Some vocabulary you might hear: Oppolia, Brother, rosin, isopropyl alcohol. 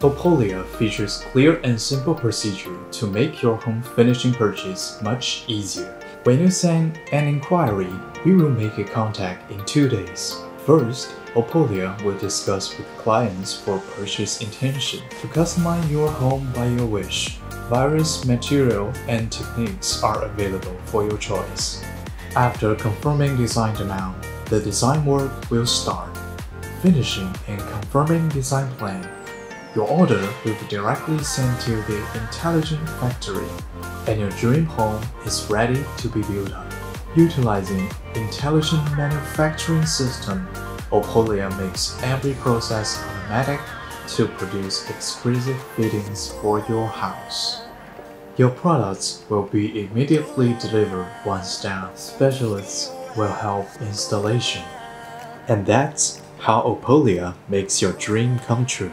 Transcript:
Oppolia features clear and simple procedure to make your home finishing purchase much easier. When you send an inquiry, we will make a contact in 2 days. First, Oppolia will discuss with clients for purchase intention to customize your home by your wish. Various material and techniques are available for your choice. After confirming design amount, the design work will start. Finishing and confirming design plan, your order will be directly sent to the intelligent factory, and your dream home is ready to be built up. Utilizing intelligent manufacturing system, Oppolia makes every process automatic to produce exquisite fittings for your house. Your products will be immediately delivered once down. Specialists will help installation. And that's how Oppolia makes your dream come true.